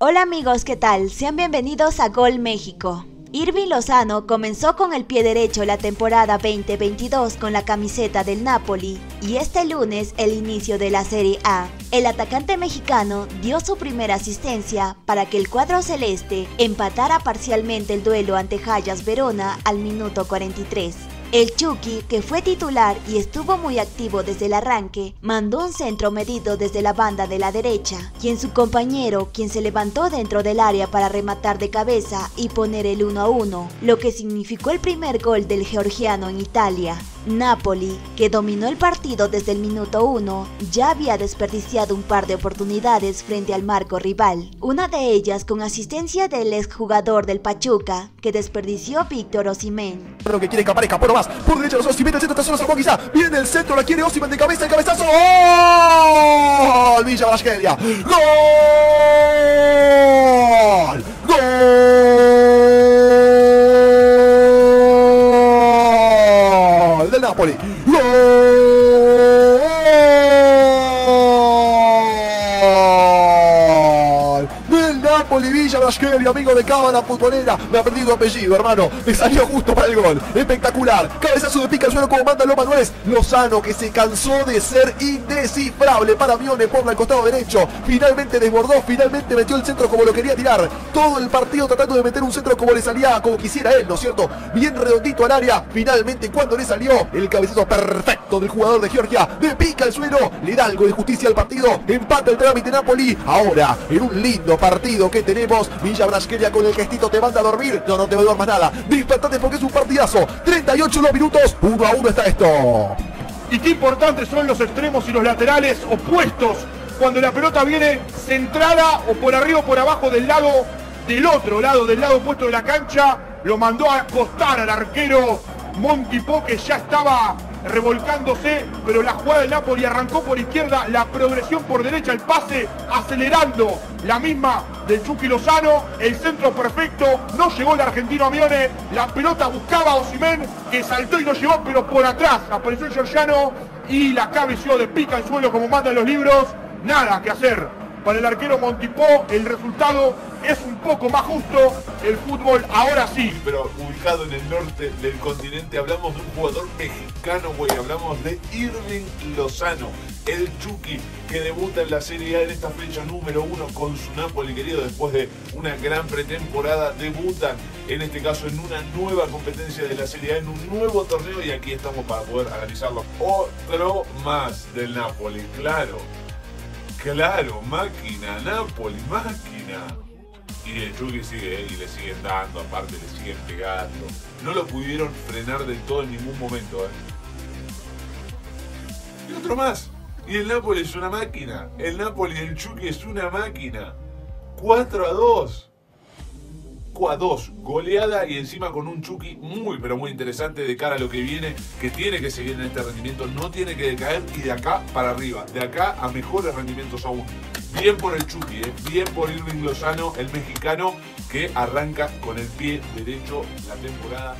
Hola amigos, ¿qué tal? Sean bienvenidos a Gol México. Hirving Lozano comenzó con el pie derecho la temporada 2022 con la camiseta del Napoli y este lunes el inicio de la Serie A. El atacante mexicano dio su primera asistencia para que el cuadro celeste empatara parcialmente el duelo ante Hellas Verona al minuto 43. El Chucky, que fue titular y estuvo muy activo desde el arranque, mandó un centro medido desde la banda de la derecha, quien su compañero, quien se levantó dentro del área para rematar de cabeza y poner el 1-1, lo que significó el primer gol del georgiano en Italia. Napoli, que dominó el partido desde el minuto 1, ya había desperdiciado un par de oportunidades frente al marco rival, una de ellas con asistencia del exjugador del Pachuca, que desperdició Víctor Osimhen. Lo que quiere escapar, no más, por derecha los Osimhen, el centro está solo, salvó quizá, viene el centro, la quiere Osimhen de cabeza, el cabezazo, ¡gol! Villa Brasqueria, ¡gol! ¡Gol! Del Napoli, ¡gol! Del Napoli, Villa Brasqueria, amigo de Cámara Futbolera, me ha perdido apellido, hermano, me salió justo para el gol. Espectacular, cabezazo de pica al suelo como manda los manuales. Lozano, que se cansó de ser indescifrable para Mione por el costado derecho, finalmente desbordó, finalmente metió el centro como lo quería tirar, todo el partido tratando de meter un centro como le salía, como quisiera él, ¿no es cierto? Bien redondito al área, finalmente cuando le salió el cabezazo perfecto del jugador de Georgia, de pica al suelo, le da algo de justicia al partido, empata el trámite Napoli. Ahora, en un lindo partido que tenemos, Villa Brasqueria con el gestito te manda a dormir, no te va a dormir más nada, despertate porque es un partidazo. 38 los minutos, 1-1 está esto. Y qué importantes son los extremos y los laterales opuestos cuando la pelota viene centrada o por arriba o por abajo del lado del otro lado, del lado opuesto de la cancha. Lo mandó a acostar al arquero Montipó, que ya estaba revolcándose, pero la jugada del Napoli arrancó por izquierda, la progresión por derecha, el pase acelerando, la misma del Chucky Lozano, el centro perfecto, no llegó el argentino a Mione, la pelota buscaba a Osimhen, que saltó y lo llevó, pero por atrás apareció el georgiano y la cabeció de pica al suelo como mandan los libros. Nada que hacer para el arquero Montipó, el resultado es un poco más justo. El fútbol ahora sí, pero ubicado en el norte del continente, hablamos de un jugador mexicano, güey, hablamos de Hirving Lozano, el Chucky, que debuta en la Serie A en esta fecha número 1 con su Napoli, querido, después de una gran pretemporada. Debutan, en este caso, en una nueva competencia de la Serie A, en un nuevo torneo, y aquí estamos para poder analizarlo. Otro más del Napoli, claro, máquina, Napoli, máquina. Y el Chucky sigue, y le siguen dando, aparte le siguen pegando. No lo pudieron frenar del todo en ningún momento, Y otro más. Y el Napoli es una máquina. El Napoli, el Chucky es una máquina. 4-2. 4-2. Goleada y encima con un Chucky muy, pero muy interesante de cara a lo que viene, que tiene que seguir en este rendimiento, no tiene que decaer, y de acá para arriba, de acá a mejores rendimientos aún. Bien por el Chucky, bien por Hirving Lozano, el mexicano, que arranca con el pie derecho la temporada.